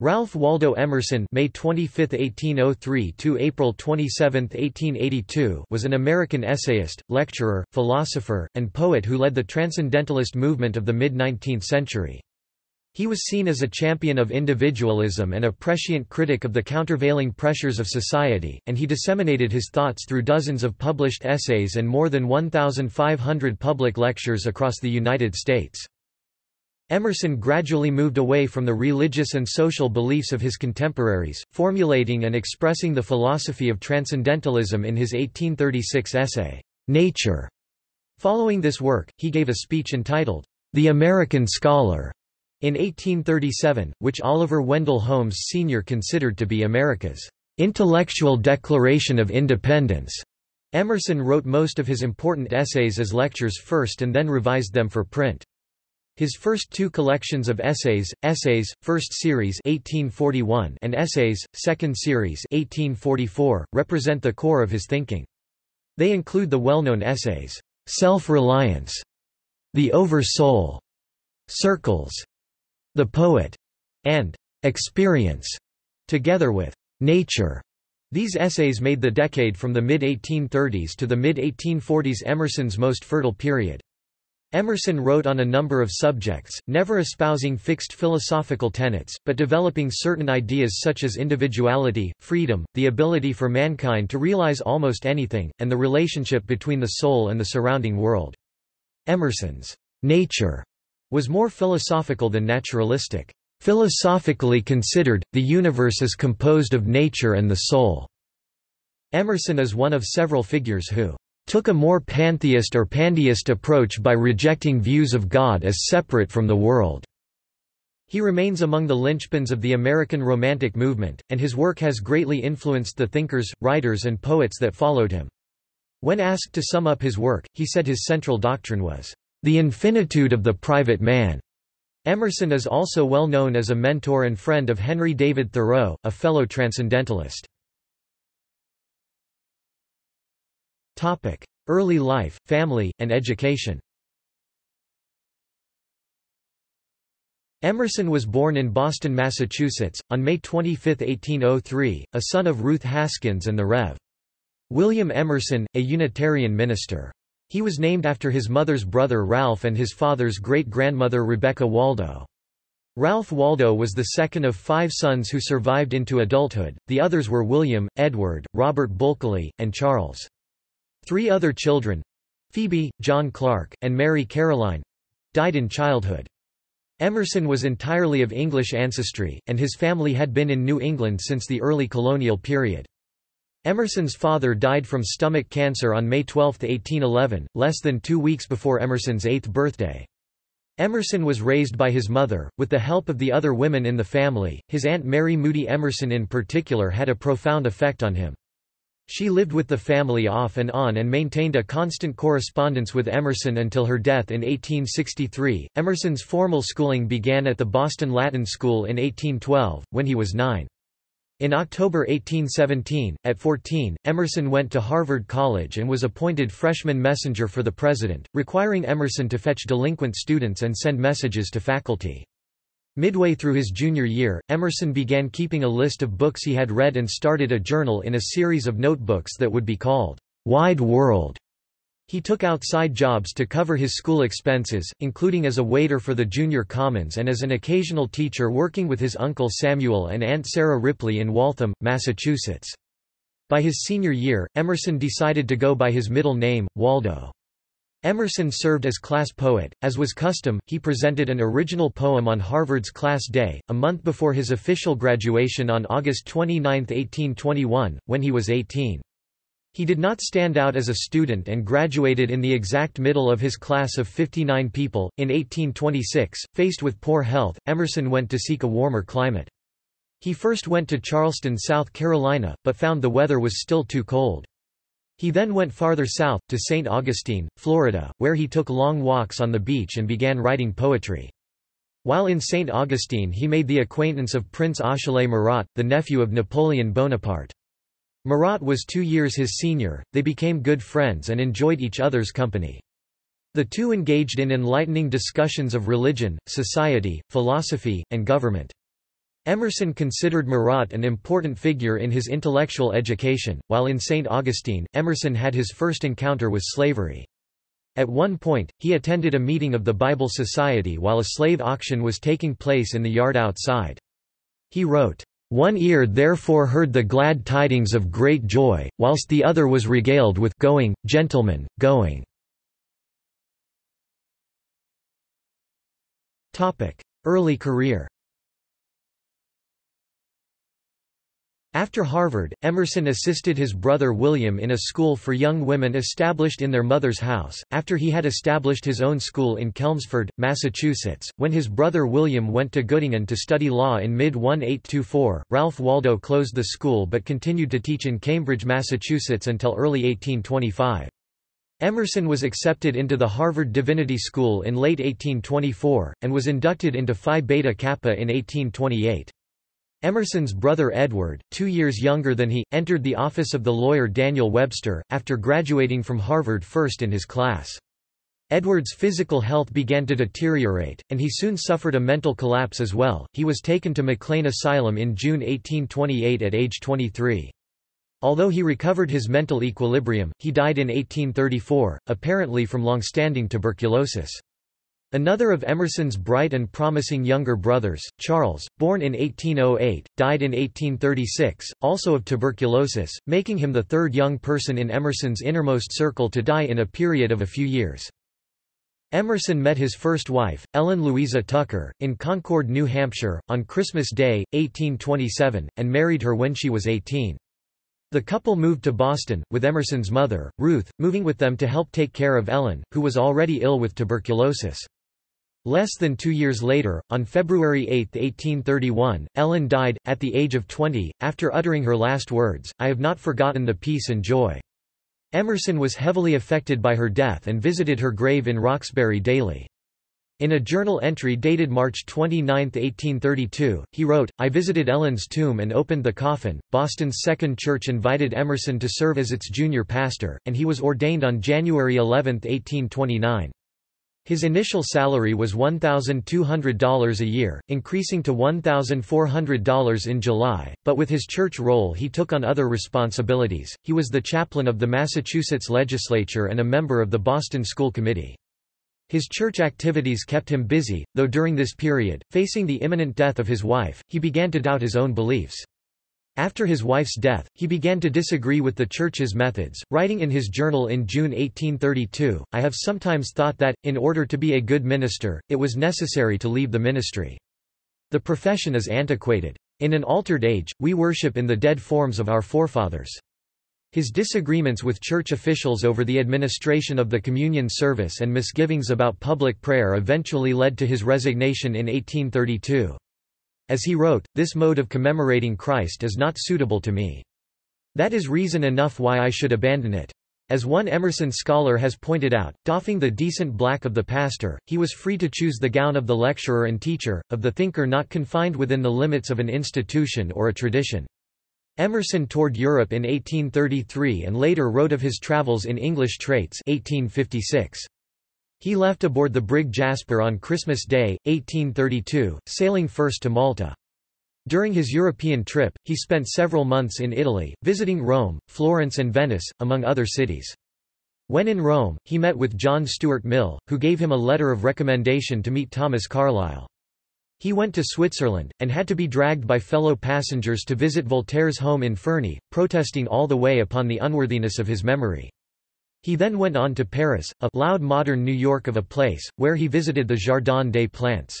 Ralph Waldo Emerson (May 25, 1803 to April 27, 1882) was an American essayist, lecturer, philosopher, and poet who led the transcendentalist movement of the mid-19th century. He was seen as a champion of individualism and a prescient critic of the countervailing pressures of society, and he disseminated his thoughts through dozens of published essays and more than 1,500 public lectures across the United States. Emerson gradually moved away from the religious and social beliefs of his contemporaries, formulating and expressing the philosophy of transcendentalism in his 1836 essay, Nature. Following this work, he gave a speech entitled, The American Scholar, in 1837, which Oliver Wendell Holmes Sr. considered to be America's intellectual declaration of independence. Emerson wrote most of his important essays as lectures first and then revised them for print. His first two collections of essays, Essays, First Series 1841 and Essays, Second Series 1844, represent the core of his thinking. They include the well-known essays, Self-Reliance, The Over-Soul, Circles, The Poet, and Experience, together with Nature. These essays made the decade from the mid-1830s to the mid-1840s Emerson's most fertile period. Emerson wrote on a number of subjects, never espousing fixed philosophical tenets, but developing certain ideas such as individuality, freedom, the ability for mankind to realize almost anything, and the relationship between the soul and the surrounding world. Emerson's Nature was more philosophical than naturalistic. Philosophically considered, the universe is composed of nature and the soul. Emerson is one of several figures who took a more pantheist or pandeist approach by rejecting views of God as separate from the world. He remains among the linchpins of the American Romantic movement, and his work has greatly influenced the thinkers, writers, and poets that followed him. When asked to sum up his work, he said his central doctrine was, "The infinitude of the private man." Emerson is also well known as a mentor and friend of Henry David Thoreau, a fellow transcendentalist. Early life, family, and education. Emerson was born in Boston, Massachusetts, on May 25, 1803, a son of Ruth Haskins and the Rev. William Emerson, a Unitarian minister. He was named after his mother's brother Ralph and his father's great-grandmother Rebecca Waldo. Ralph Waldo was the second of five sons who survived into adulthood, the others were William, Edward, Robert Bulkeley, and Charles. Three other children, Phoebe, John Clark, and Mary Caroline, died in childhood. Emerson was entirely of English ancestry, and his family had been in New England since the early colonial period. Emerson's father died from stomach cancer on May 12, 1811, less than 2 weeks before Emerson's 8th birthday. Emerson was raised by his mother, with the help of the other women in the family. His aunt Mary Moody Emerson in particular had a profound effect on him. She lived with the family off and on and maintained a constant correspondence with Emerson until her death in 1863. Emerson's formal schooling began at the Boston Latin School in 1812, when he was 9. In October 1817, at 14, Emerson went to Harvard College and was appointed freshman messenger for the president, requiring Emerson to fetch delinquent students and send messages to faculty. Midway through his junior year, Emerson began keeping a list of books he had read and started a journal in a series of notebooks that would be called Wide World. He took outside jobs to cover his school expenses, including as a waiter for the Junior Commons and as an occasional teacher working with his uncle Samuel and Aunt Sarah Ripley in Waltham, Massachusetts. By his senior year, Emerson decided to go by his middle name, Waldo. Emerson served as class poet. As was custom, he presented an original poem on Harvard's class day, a month before his official graduation on August 29, 1821, when he was 18. He did not stand out as a student and graduated in the exact middle of his class of 59 people. In 1826, faced with poor health, Emerson went to seek a warmer climate. He first went to Charleston, South Carolina, but found the weather was still too cold. He then went farther south, to St. Augustine, Florida, where he took long walks on the beach and began writing poetry. While in St. Augustine he made the acquaintance of Prince Achille Murat, the nephew of Napoleon Bonaparte. Murat was 2 years his senior, they became good friends and enjoyed each other's company. The two engaged in enlightening discussions of religion, society, philosophy, and government. Emerson considered Murat an important figure in his intellectual education, while in St. Augustine, Emerson had his first encounter with slavery. At one point, he attended a meeting of the Bible Society while a slave auction was taking place in the yard outside. He wrote, "One ear therefore heard the glad tidings of great joy, whilst the other was regaled with going, gentlemen, going." Early career. After Harvard, Emerson assisted his brother William in a school for young women established in their mother's house, after he had established his own school in Chelmsford, Massachusetts. When his brother William went to Göttingen to study law in mid-1824, Ralph Waldo closed the school but continued to teach in Cambridge, Massachusetts until early 1825. Emerson was accepted into the Harvard Divinity School in late 1824, and was inducted into Phi Beta Kappa in 1828. Emerson's brother Edward, 2 years younger than he, entered the office of the lawyer Daniel Webster, after graduating from Harvard first in his class. Edward's physical health began to deteriorate, and he soon suffered a mental collapse as well. He was taken to McLean Asylum in June 1828 at age 23. Although he recovered his mental equilibrium, he died in 1834, apparently from long-standing tuberculosis. Another of Emerson's bright and promising younger brothers, Charles, born in 1808, died in 1836, also of tuberculosis, making him the third young person in Emerson's innermost circle to die in a period of a few years. Emerson met his first wife, Ellen Louisa Tucker, in Concord, New Hampshire, on Christmas Day, 1827, and married her when she was 18. The couple moved to Boston, with Emerson's mother, Ruth, moving with them to help take care of Ellen, who was already ill with tuberculosis. Less than 2 years later, on February 8, 1831, Ellen died, at the age of 20, after uttering her last words, "I have not forgotten the peace and joy." Emerson was heavily affected by her death and visited her grave in Roxbury daily. In a journal entry dated March 29, 1832, he wrote, "I visited Ellen's tomb and opened the coffin." Boston's Second Church invited Emerson to serve as its junior pastor, and he was ordained on January 11, 1829. His initial salary was $1,200 a year, increasing to $1,400 in July, but with his church role he took on other responsibilities. He was the chaplain of the Massachusetts legislature and a member of the Boston School Committee. His church activities kept him busy, though during this period, facing the imminent death of his wife, he began to doubt his own beliefs. After his wife's death, he began to disagree with the church's methods, writing in his journal in June 1832, "I have sometimes thought that, in order to be a good minister, it was necessary to leave the ministry. The profession is antiquated. In an altered age, we worship in the dead forms of our forefathers." His disagreements with church officials over the administration of the communion service and misgivings about public prayer eventually led to his resignation in 1832. As he wrote, "This mode of commemorating Christ is not suitable to me. That is reason enough why I should abandon it." As one Emerson scholar has pointed out, doffing the decent black of the pastor, he was free to choose the gown of the lecturer and teacher, of the thinker not confined within the limits of an institution or a tradition. Emerson toured Europe in 1833 and later wrote of his travels in English Traits 1856. He left aboard the brig Jasper on Christmas Day, 1832, sailing first to Malta. During his European trip, he spent several months in Italy, visiting Rome, Florence and Venice, among other cities. When in Rome, he met with John Stuart Mill, who gave him a letter of recommendation to meet Thomas Carlyle. He went to Switzerland, and had to be dragged by fellow passengers to visit Voltaire's home in Ferney, protesting all the way upon the unworthiness of his memory. He then went on to Paris, a loud modern New York of a place, where he visited the Jardin des Plantes.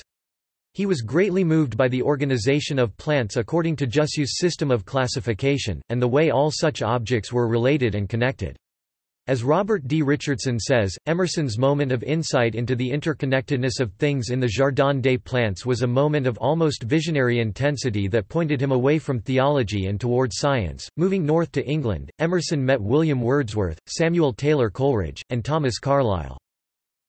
He was greatly moved by the organization of plants according to Jussieu's system of classification, and the way all such objects were related and connected. As Robert D. Richardson says, Emerson's moment of insight into the interconnectedness of things in the Jardin des Plantes was a moment of almost visionary intensity that pointed him away from theology and toward science. Moving north to England, Emerson met William Wordsworth, Samuel Taylor Coleridge, and Thomas Carlyle.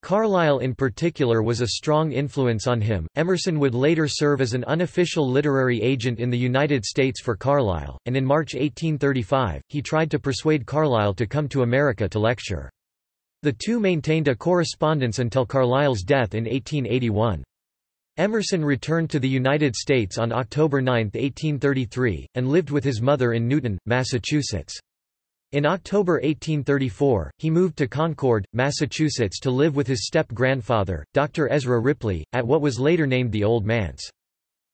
Carlyle in particular was a strong influence on him. Emerson would later serve as an unofficial literary agent in the United States for Carlyle, and in March 1835, he tried to persuade Carlyle to come to America to lecture. The two maintained a correspondence until Carlyle's death in 1881. Emerson returned to the United States on October 9, 1833, and lived with his mother in Newton, Massachusetts. In October 1834, he moved to Concord, Massachusetts to live with his step-grandfather, Dr. Ezra Ripley, at what was later named the Old Manse.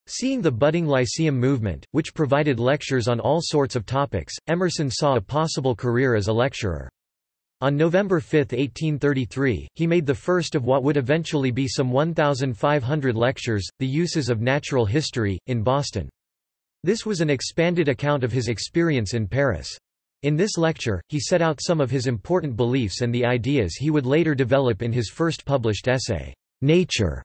Seeing the budding Lyceum movement, which provided lectures on all sorts of topics, Emerson saw a possible career as a lecturer. On November 5, 1833, he made the first of what would eventually be some 1,500 lectures, The Uses of Natural History, in Boston. This was an expanded account of his experience in Paris. In this lecture, he set out some of his important beliefs and the ideas he would later develop in his first published essay, Nature.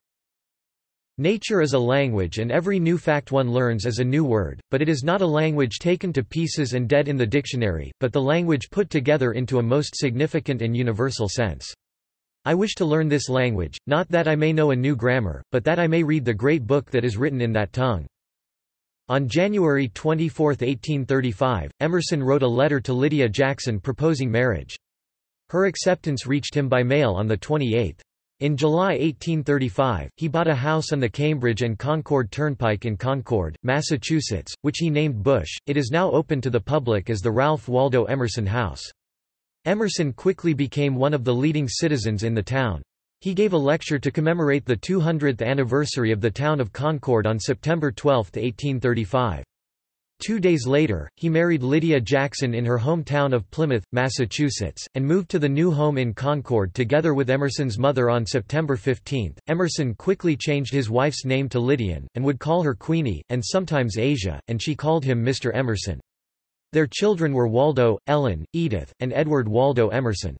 Nature is a language, and every new fact one learns is a new word, but it is not a language taken to pieces and dead in the dictionary, but the language put together into a most significant and universal sense. I wish to learn this language, not that I may know a new grammar, but that I may read the great book that is written in that tongue. On January 24, 1835, Emerson wrote a letter to Lydia Jackson proposing marriage. Her acceptance reached him by mail on the 28th. In July 1835, he bought a house on the Cambridge and Concord Turnpike in Concord, Massachusetts, which he named Bush. It is now open to the public as the Ralph Waldo Emerson House. Emerson quickly became one of the leading citizens in the town. He gave a lecture to commemorate the 200th anniversary of the town of Concord on September 12, 1835. 2 days later, he married Lydia Jackson in her hometown of Plymouth, Massachusetts, and moved to the new home in Concord together with Emerson's mother on September 15. Emerson quickly changed his wife's name to Lydian, and would call her Queenie, and sometimes Asia, and she called him Mr. Emerson. Their children were Waldo, Ellen, Edith, and Edward Waldo Emerson.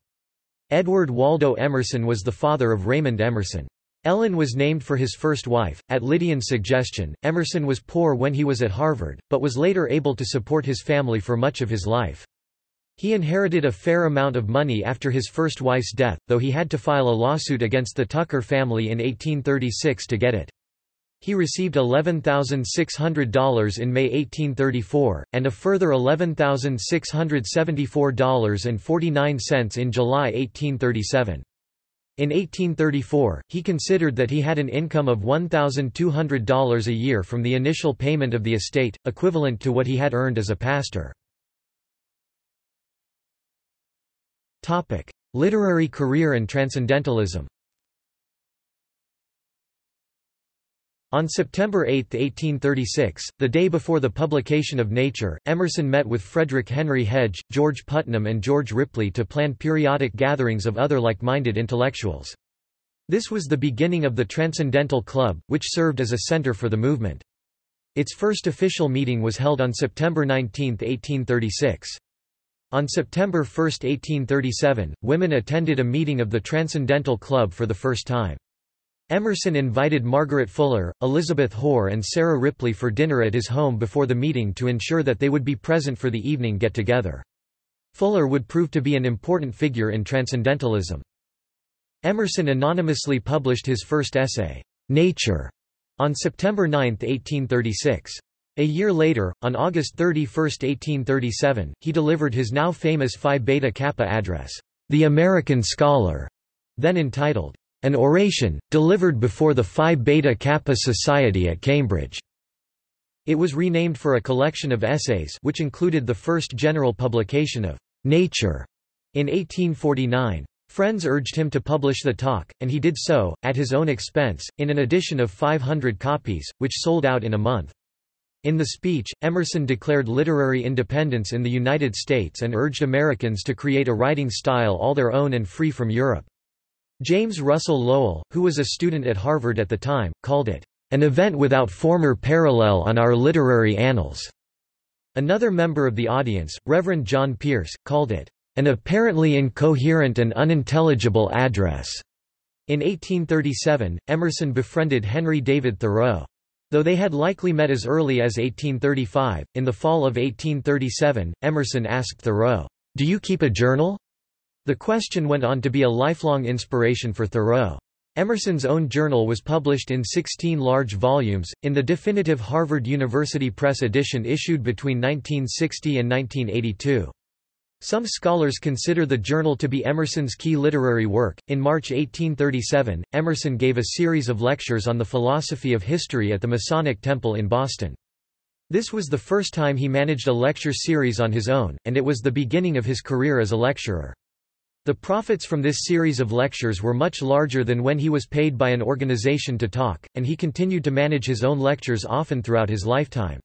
Edward Waldo Emerson was the father of Raymond Emerson. Ellen was named for his first wife. At Lydian's suggestion, Emerson was poor when he was at Harvard, but was later able to support his family for much of his life. He inherited a fair amount of money after his first wife's death, though he had to file a lawsuit against the Tucker family in 1836 to get it. He received $11,600 in May 1834, and a further $11,674.49 in July 1837. In 1834, he considered that he had an income of $1,200 a year from the initial payment of the estate, equivalent to what he had earned as a pastor. Literary career and transcendentalism. On September 8, 1836, the day before the publication of Nature, Emerson met with Frederick Henry Hedge, George Putnam and George Ripley to plan periodic gatherings of other like-minded intellectuals. This was the beginning of the Transcendental Club, which served as a center for the movement. Its first official meeting was held on September 19, 1836. On September 1, 1837, women attended a meeting of the Transcendental Club for the first time. Emerson invited Margaret Fuller, Elizabeth Hoare and Sarah Ripley for dinner at his home before the meeting to ensure that they would be present for the evening get-together. Fuller would prove to be an important figure in transcendentalism. Emerson anonymously published his first essay, Nature, on September 9, 1836. A year later, on August 31, 1837, he delivered his now famous Phi Beta Kappa address, The American Scholar, then entitled, An Oration, delivered before the Phi Beta Kappa Society at Cambridge. It was renamed for a collection of essays which included the first general publication of Nature in 1849. Friends urged him to publish the talk, and he did so, at his own expense, in an edition of 500 copies, which sold out in a month. In the speech, Emerson declared literary independence in the United States and urged Americans to create a writing style all their own and free from Europe. James Russell Lowell, who was a student at Harvard at the time, called it, "an event without former parallel on our literary annals." Another member of the audience, Reverend John Pierce, called it, "an apparently incoherent and unintelligible address." In 1837, Emerson befriended Henry David Thoreau. Though they had likely met as early as 1835, in the fall of 1837, Emerson asked Thoreau, "Do you keep a journal?" The question went on to be a lifelong inspiration for Thoreau. Emerson's own journal was published in 16 large volumes, in the definitive Harvard University Press edition issued between 1960 and 1982. Some scholars consider the journal to be Emerson's key literary work. In March 1837, Emerson gave a series of lectures on the philosophy of history at the Masonic Temple in Boston. This was the first time he managed a lecture series on his own, and it was the beginning of his career as a lecturer. The profits from this series of lectures were much larger than when he was paid by an organization to talk, and he continued to manage his own lectures often throughout his lifetime.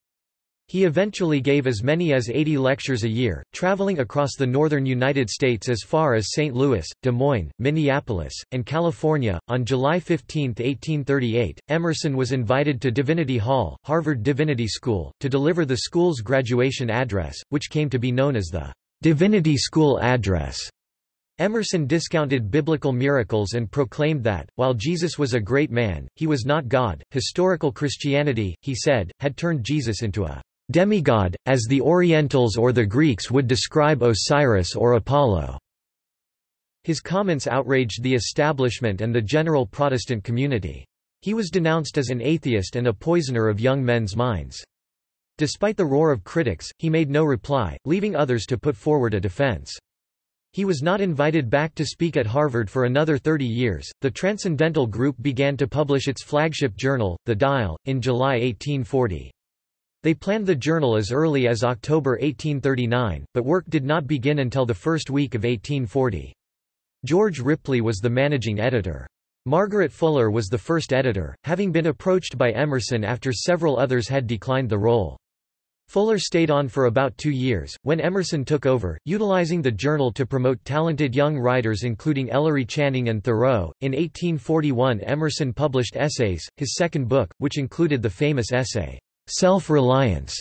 He eventually gave as many as 80 lectures a year, traveling across the northern United States as far as St. Louis, Des Moines, Minneapolis, and California. On July 15, 1838, Emerson was invited to Divinity Hall, Harvard Divinity School, to deliver the school's graduation address, which came to be known as the Divinity School Address. Emerson discounted biblical miracles and proclaimed that, while Jesus was a great man, he was not God. Historical Christianity, he said, had turned Jesus into a demigod, as the Orientals or the Greeks would describe Osiris or Apollo. His comments outraged the establishment and the general Protestant community. He was denounced as an atheist and a poisoner of young men's minds. Despite the roar of critics, he made no reply, leaving others to put forward a defense. He was not invited back to speak at Harvard for another 30 years. The Transcendental Group began to publish its flagship journal, The Dial, in July 1840. They planned the journal as early as October 1839, but work did not begin until the first week of 1840. George Ripley was the managing editor. Margaret Fuller was the first editor, having been approached by Emerson after several others had declined the role. Fuller stayed on for about 2 years, when Emerson took over, utilizing the journal to promote talented young writers including Ellery Channing and Thoreau. In 1841 Emerson published Essays, his second book, which included the famous essay, Self-Reliance.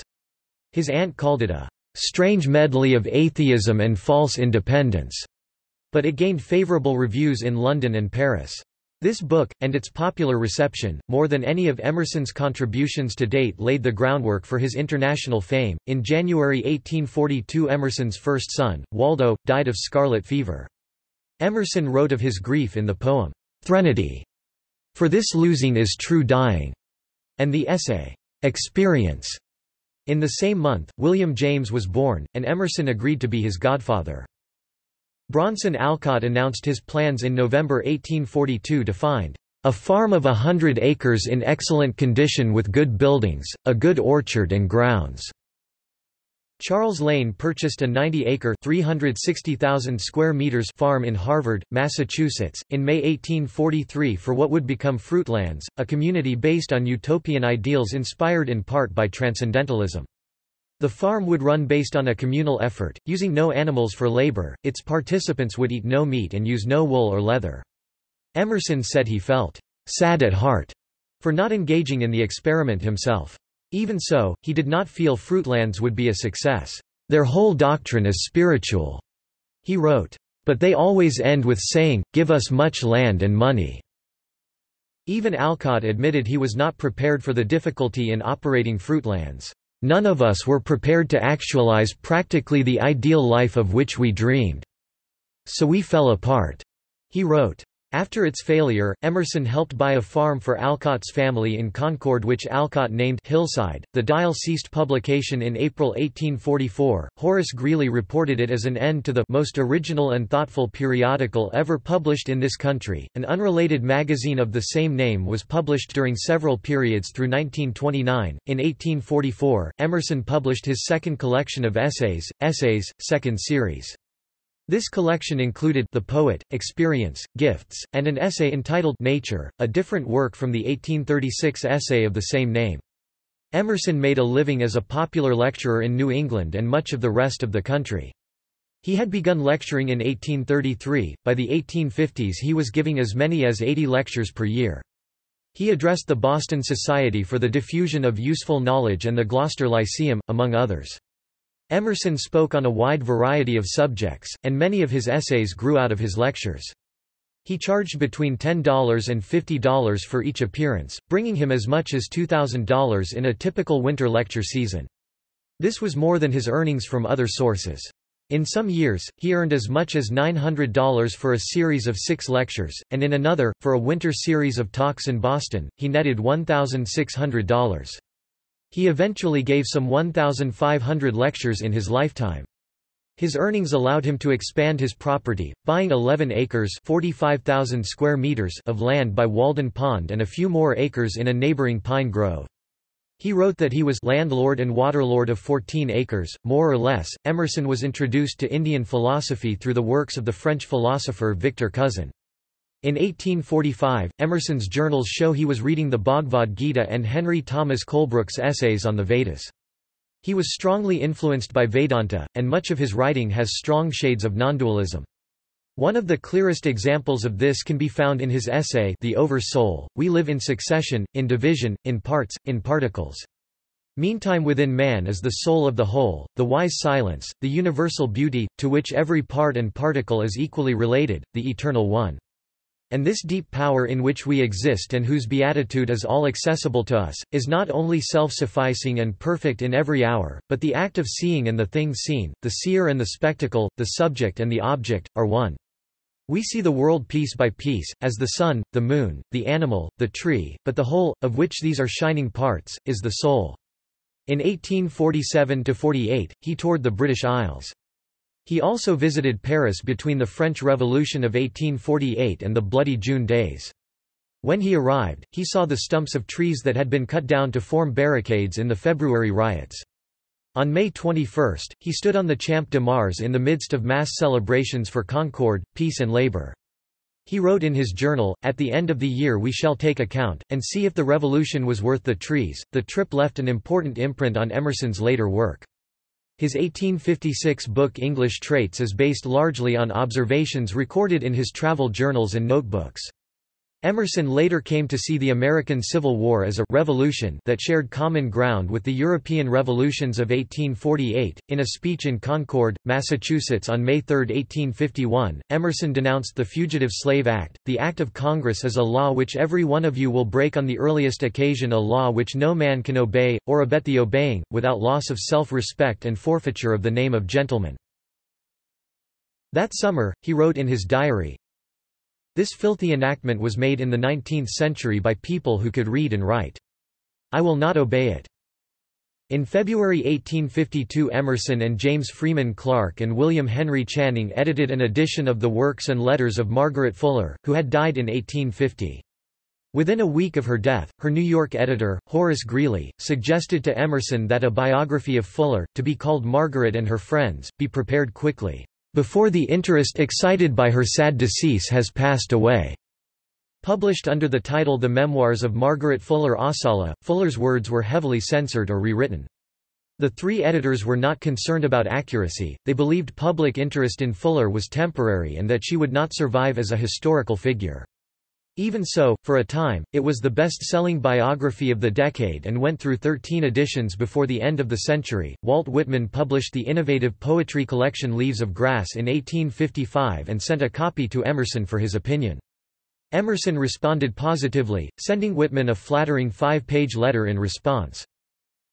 His aunt called it a strange medley of atheism and false independence, but it gained favorable reviews in London and Paris. This book, and its popular reception, more than any of Emerson's contributions to date, laid the groundwork for his international fame. In January 1842, Emerson's first son, Waldo, died of scarlet fever. Emerson wrote of his grief in the poem, Threnody, "For this losing is true dying," and the essay, Experience. In the same month, William James was born, and Emerson agreed to be his godfather. Bronson Alcott announced his plans in November 1842 to find a farm of 100 acres in excellent condition with good buildings, a good orchard and grounds. Charles Lane purchased a 90-acre (360,000 square meters) farm in Harvard, Massachusetts, in May 1843 for what would become Fruitlands, a community based on utopian ideals inspired in part by transcendentalism. The farm would run based on a communal effort, using no animals for labor. Its participants would eat no meat and use no wool or leather. Emerson said he felt sad at heart for not engaging in the experiment himself. Even so, he did not feel Fruitlands would be a success. "Their whole doctrine is spiritual," he wrote, "but they always end with saying, 'Give us much land and money.'" Even Alcott admitted he was not prepared for the difficulty in operating Fruitlands. "None of us were prepared to actualize practically the ideal life of which we dreamed. So we fell apart," he wrote. After its failure, Emerson helped buy a farm for Alcott's family in Concord, which Alcott named Hillside. The Dial ceased publication in April 1844. Horace Greeley reported it as an end to the most original and thoughtful periodical ever published in this country. An unrelated magazine of the same name was published during several periods through 1929. In 1844, Emerson published his second collection of essays, Essays, Second Series. This collection included The Poet, Experience, Gifts, and an essay entitled Nature, a different work from the 1836 essay of the same name. Emerson made a living as a popular lecturer in New England and much of the rest of the country. He had begun lecturing in 1833. By the 1850s he was giving as many as 80 lectures per year. He addressed the Boston Society for the Diffusion of Useful Knowledge and the Gloucester Lyceum, among others. Emerson spoke on a wide variety of subjects, and many of his essays grew out of his lectures. He charged between $10 and $50 for each appearance, bringing him as much as $2,000 in a typical winter lecture season. This was more than his earnings from other sources. In some years, he earned as much as $900 for a series of 6 lectures, and in another, for a winter series of talks in Boston, he netted $1,600. He eventually gave some 1,500 lectures in his lifetime. His earnings allowed him to expand his property, buying 11 acres (45,000 square meters) of land by Walden Pond and a few more acres in a neighboring pine grove. He wrote that he was landlord and waterlord of 14 acres, more or less. Emerson was introduced to Indian philosophy through the works of the French philosopher Victor Cousin. In 1845, Emerson's journals show he was reading the Bhagavad Gita and Henry Thomas Colebrook's essays on the Vedas. He was strongly influenced by Vedanta, and much of his writing has strong shades of nondualism. One of the clearest examples of this can be found in his essay The Over-Soul. We live in succession, in division, in parts, in particles. Meantime within man is the soul of the whole, the wise silence, the universal beauty, to which every part and particle is equally related, the eternal one. And this deep power in which we exist and whose beatitude is all accessible to us, is not only self-sufficing and perfect in every hour, but the act of seeing and the thing seen, the seer and the spectacle, the subject and the object, are one. We see the world piece by piece, as the sun, the moon, the animal, the tree, but the whole, of which these are shining parts, is the soul. In 1847–48, he toured the British Isles. He also visited Paris between the French Revolution of 1848 and the Bloody June days. When he arrived, he saw the stumps of trees that had been cut down to form barricades in the February riots. On May 21, he stood on the Champ de Mars in the midst of mass celebrations for Concord, peace and labor. He wrote in his journal, "At the end of the year we shall take account, and see if the revolution was worth the trees." The trip left an important imprint on Emerson's later work. His 1856 book English Traits is based largely on observations recorded in his travel journals and notebooks. Emerson later came to see the American Civil War as a «revolution» that shared common ground with the European revolutions of 1848. In a speech in Concord, Massachusetts on May 3, 1851, Emerson denounced the Fugitive Slave Act. "The act of Congress is a law which every one of you will break on the earliest occasion, a law which no man can obey, or abet the obeying, without loss of self-respect and forfeiture of the name of gentleman." That summer, he wrote in his diary, "This filthy enactment was made in the 19th century by people who could read and write. I will not obey it." In February 1852, Emerson and James Freeman Clarke and William Henry Channing edited an edition of the works and letters of Margaret Fuller, who had died in 1850. Within a week of her death, her New York editor, Horace Greeley, suggested to Emerson that a biography of Fuller, to be called Margaret and Her Friends, be prepared quickly, "before the interest excited by her sad decease has passed away." Published under the title The Memoirs of Margaret Fuller Asala, Fuller's words were heavily censored or rewritten. The three editors were not concerned about accuracy, they believed public interest in Fuller was temporary and that she would not survive as a historical figure. Even so, for a time, it was the best-selling biography of the decade and went through 13 editions before the end of the century. Walt Whitman published the innovative poetry collection Leaves of Grass in 1855 and sent a copy to Emerson for his opinion. Emerson responded positively, sending Whitman a flattering 5-page letter in response.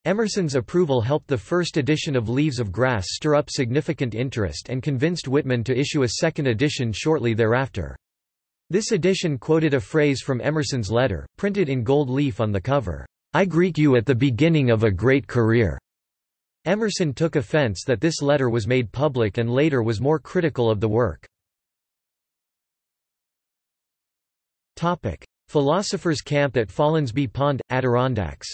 Emerson's approval helped the first edition of Leaves of Grass stir up significant interest and convinced Whitman to issue a second edition shortly thereafter. This edition quoted a phrase from Emerson's letter, printed in gold leaf on the cover, "I greet you at the beginning of a great career." Emerson took offense that this letter was made public and later was more critical of the work. Philosopher's Camp at Follansbee Pond, Adirondacks.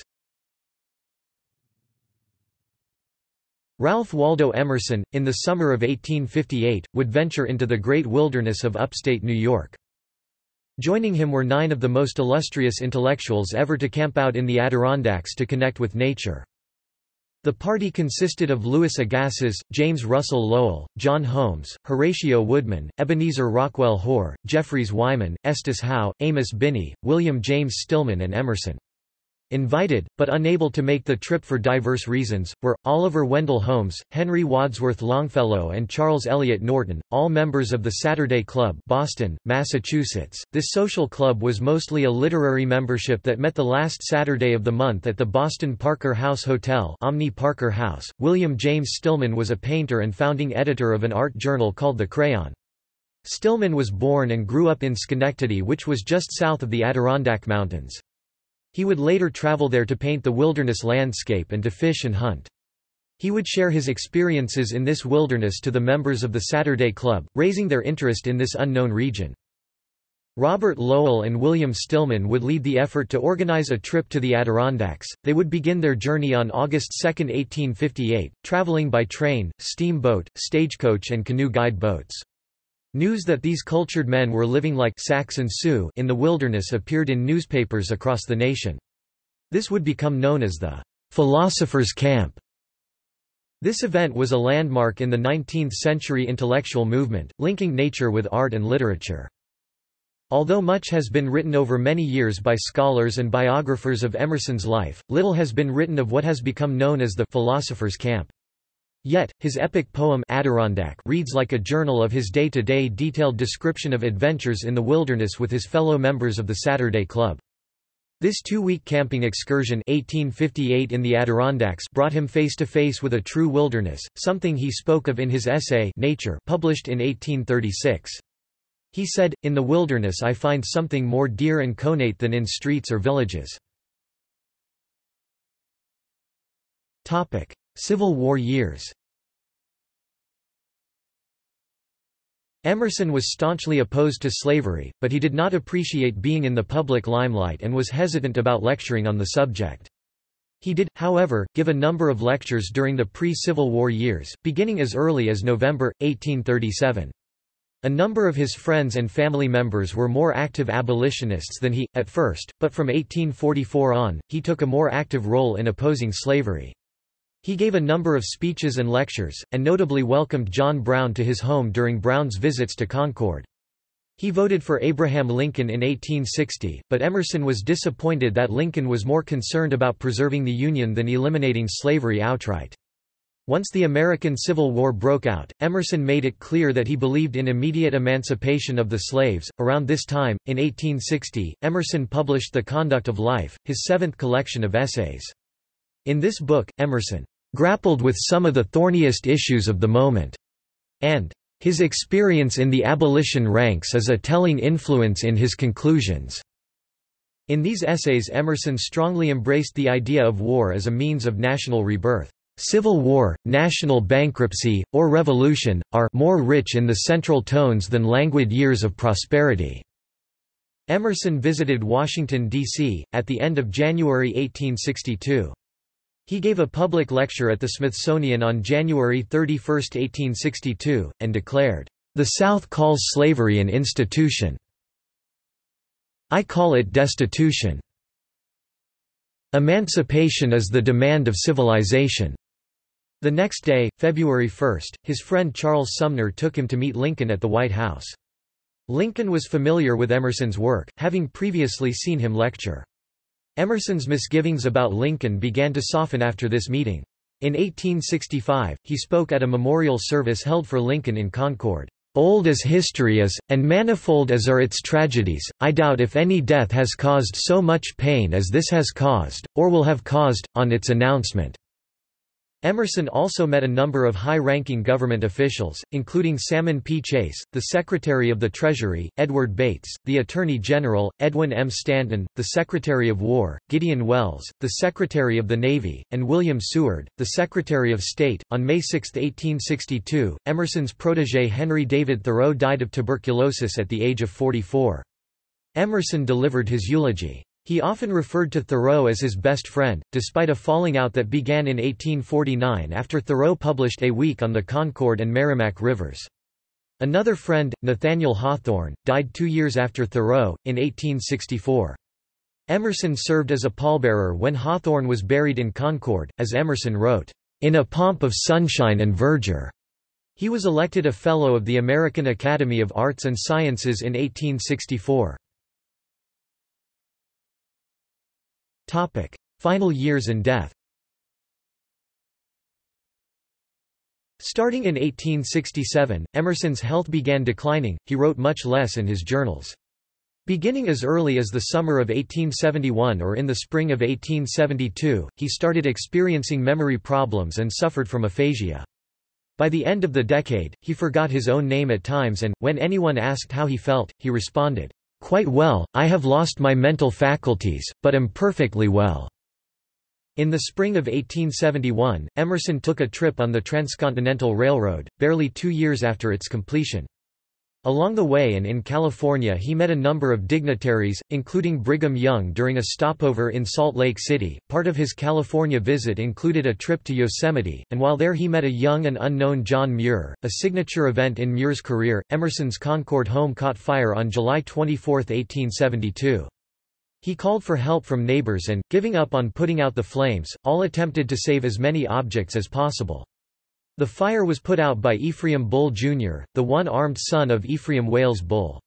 Ralph Waldo Emerson, in the summer of 1858, would venture into the great wilderness of upstate New York. Joining him were 9 of the most illustrious intellectuals ever to camp out in the Adirondacks to connect with nature. The party consisted of Louis Agassiz, James Russell Lowell, John Holmes, Horatio Woodman, Ebenezer Rockwell Hoare, Jeffries Wyman, Estes Howe, Amos Binney, William James Stillman and Emerson. Invited, but unable to make the trip for diverse reasons, were Oliver Wendell Holmes, Henry Wadsworth Longfellow and Charles Eliot Norton, all members of the Saturday Club, Boston, Massachusetts. This social club was mostly a literary membership that met the last Saturday of the month at the Boston Parker House Hotel, Omni Parker House. William James Stillman was a painter and founding editor of an art journal called The Crayon. Stillman was born and grew up in Schenectady, which was just south of the Adirondack Mountains. He would later travel there to paint the wilderness landscape and to fish and hunt. He would share his experiences in this wilderness to the members of the Saturday Club, raising their interest in this unknown region. Robert Lowell and William Stillman would lead the effort to organize a trip to the Adirondacks. They would begin their journey on August 2, 1858, traveling by train, steamboat, stagecoach and canoe guide boats. News that these cultured men were living like Saxon Sioux in the wilderness appeared in newspapers across the nation. This would become known as the Philosopher's Camp. This event was a landmark in the 19th-century intellectual movement, linking nature with art and literature. Although much has been written over many years by scholars and biographers of Emerson's life, little has been written of what has become known as the Philosopher's Camp. Yet, his epic poem Adirondack reads like a journal of his day-to-day detailed description of adventures in the wilderness with his fellow members of the Saturday Club. This two-week camping excursion 1858 in the Adirondacks brought him face-to-face with a true wilderness, something he spoke of in his essay Nature, published in 1836. He said, "In the wilderness I find something more dear and connate than in streets or villages." Topic: Civil War years. Emerson was staunchly opposed to slavery, but he did not appreciate being in the public limelight and was hesitant about lecturing on the subject. He did, however, give a number of lectures during the pre-Civil War years, beginning as early as November 1837. A number of his friends and family members were more active abolitionists than he, at first, but from 1844 on, he took a more active role in opposing slavery. He gave a number of speeches and lectures, and notably welcomed John Brown to his home during Brown's visits to Concord. He voted for Abraham Lincoln in 1860, but Emerson was disappointed that Lincoln was more concerned about preserving the Union than eliminating slavery outright. Once the American Civil War broke out, Emerson made it clear that he believed in immediate emancipation of the slaves. Around this time, in 1860, Emerson published The Conduct of Life, his seventh collection of essays. In this book, Emerson grappled with some of the thorniest issues of the moment, and his experience in the abolition ranks is a telling influence in his conclusions. In these essays, Emerson strongly embraced the idea of war as a means of national rebirth. Civil war, national bankruptcy, or revolution, are more rich in the central tones than languid years of prosperity. Emerson visited Washington, D.C., at the end of January 1862. He gave a public lecture at the Smithsonian on January 31, 1862, and declared, "The South calls slavery an institution. I call it destitution. Emancipation is the demand of civilization." The next day, February 1, his friend Charles Sumner took him to meet Lincoln at the White House. Lincoln was familiar with Emerson's work, having previously seen him lecture. Emerson's misgivings about Lincoln began to soften after this meeting. In 1865, he spoke at a memorial service held for Lincoln in Concord. "Old as history is, and manifold as are its tragedies, I doubt if any death has caused so much pain as this has caused, or will have caused, on its announcement." Emerson also met a number of high-ranking government officials, including Salmon P. Chase, the Secretary of the Treasury, Edward Bates, the Attorney General, Edwin M. Stanton, the Secretary of War, Gideon Welles, the Secretary of the Navy, and William Seward, the Secretary of State. On May 6, 1862, Emerson's protégé Henry David Thoreau died of tuberculosis at the age of 44. Emerson delivered his eulogy. He often referred to Thoreau as his best friend, despite a falling out that began in 1849 after Thoreau published A Week on the Concord and Merrimack Rivers. Another friend, Nathaniel Hawthorne, died 2 years after Thoreau, in 1864. Emerson served as a pallbearer when Hawthorne was buried in Concord, as Emerson wrote, "In a pomp of sunshine and verdure." He was elected a Fellow of the American Academy of Arts and Sciences in 1864. Topic: Final years and death. Starting in 1867, Emerson's health began declining. He wrote much less in his journals. Beginning as early as the summer of 1871 or in the spring of 1872, he started experiencing memory problems and suffered from aphasia. By the end of the decade, he forgot his own name at times and, when anyone asked how he felt, he responded, "Quite well, I have lost my mental faculties, but am perfectly well." In the spring of 1871, Emerson took a trip on the Transcontinental Railroad, barely 2 years after its completion. Along the way and in California he met a number of dignitaries, including Brigham Young during a stopover in Salt Lake City. Part of his California visit included a trip to Yosemite, and while there he met a young and unknown John Muir. A signature event in Muir's career, Emerson's Concord home caught fire on July 24, 1872. He called for help from neighbors and, giving up on putting out the flames, all attempted to save as many objects as possible. The fire was put out by Ephraim Bull, Jr., the one-armed son of Ephraim Wales Bull.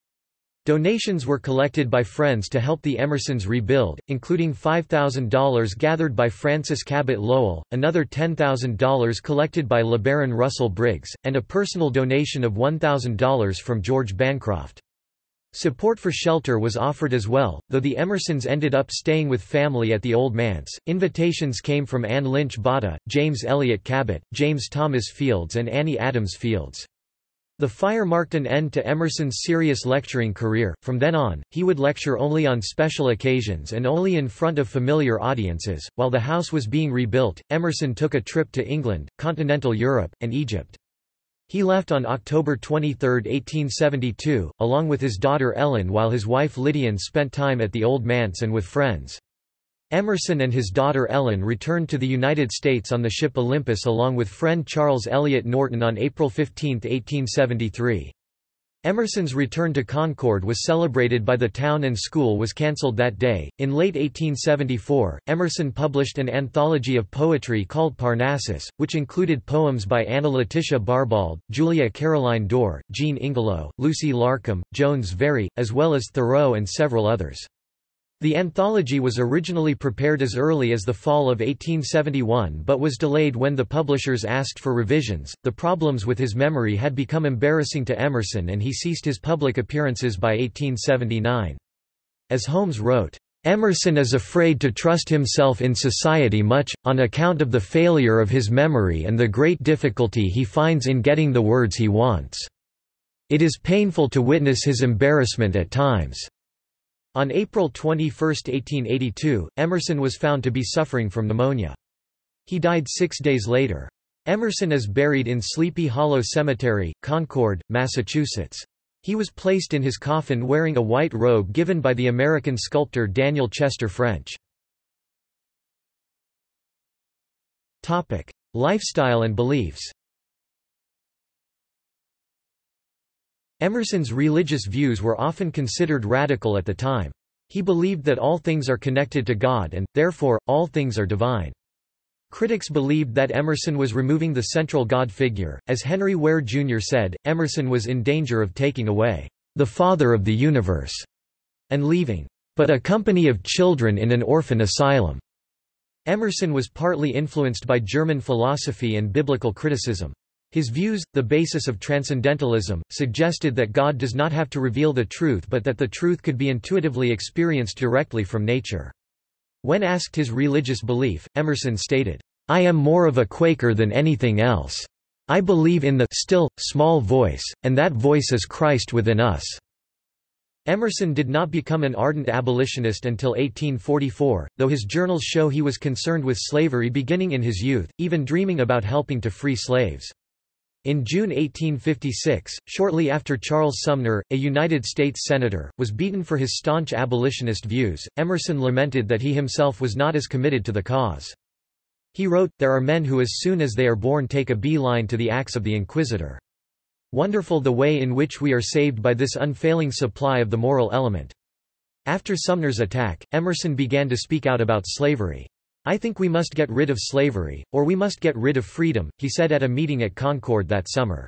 Donations were collected by friends to help the Emersons rebuild, including $5,000 gathered by Francis Cabot Lowell, another $10,000 collected by LeBaron Russell Briggs, and a personal donation of $1,000 from George Bancroft. Support for shelter was offered as well, though the Emersons ended up staying with family at the Old Manse. Invitations came from Anne Lynch Botta, James Elliott Cabot, James Thomas Fields, and Annie Adams Fields. The fire marked an end to Emerson's serious lecturing career. From then on, he would lecture only on special occasions and only in front of familiar audiences. While the house was being rebuilt, Emerson took a trip to England, continental Europe, and Egypt. He left on October 23, 1872, along with his daughter Ellen, while his wife Lydian spent time at the Old Manse and with friends. Emerson and his daughter Ellen returned to the United States on the ship Olympus along with friend Charles Eliot Norton on April 15, 1873. Emerson's return to Concord was celebrated by the town, and school was cancelled that day. In late 1874, Emerson published an anthology of poetry called Parnassus, which included poems by Anna Letitia Barbauld, Julia Caroline Dore, Jean Ingelow, Lucy Larcom, Jones Very, as well as Thoreau and several others. The anthology was originally prepared as early as the fall of 1871 but was delayed when the publishers asked for revisions. The problems with his memory had become embarrassing to Emerson and he ceased his public appearances by 1879. As Holmes wrote, "Emerson is afraid to trust himself in society much, on account of the failure of his memory and the great difficulty he finds in getting the words he wants. It is painful to witness his embarrassment at times." On April 21, 1882, Emerson was found to be suffering from pneumonia. He died 6 days later. Emerson is buried in Sleepy Hollow Cemetery, Concord, Massachusetts. He was placed in his coffin wearing a white robe given by the American sculptor Daniel Chester French. Topic: Lifestyle and beliefs. Emerson's religious views were often considered radical at the time. He believed that all things are connected to God and, therefore, all things are divine. Critics believed that Emerson was removing the central God figure. As Henry Ware, Jr. said, Emerson was in danger of taking away the father of the universe and leaving but a company of children in an orphan asylum. Emerson was partly influenced by German philosophy and biblical criticism. His views, the basis of transcendentalism, suggested that God does not have to reveal the truth but that the truth could be intuitively experienced directly from nature. When asked his religious belief, Emerson stated, "I am more of a Quaker than anything else. I believe in the still, small voice, and that voice is Christ within us." Emerson did not become an ardent abolitionist until 1844, though his journals show he was concerned with slavery beginning in his youth, even dreaming about helping to free slaves. In June 1856, shortly after Charles Sumner, a United States senator, was beaten for his staunch abolitionist views, Emerson lamented that he himself was not as committed to the cause. He wrote, "There are men who as soon as they are born take a beeline to the axe of the inquisitor. Wonderful the way in which we are saved by this unfailing supply of the moral element." After Sumner's attack, Emerson began to speak out about slavery. "I think we must get rid of slavery, or we must get rid of freedom," he said at a meeting at Concord that summer.